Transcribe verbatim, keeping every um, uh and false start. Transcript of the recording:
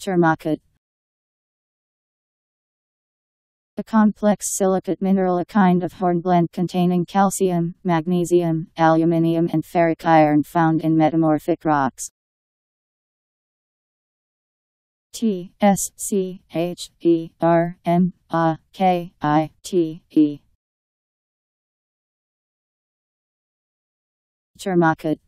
Tschermakite. A complex silicate mineral, a kind of hornblende containing calcium, magnesium, aluminium and ferric iron found in metamorphic rocks. T S C H E R M A K I T E Tschermakite.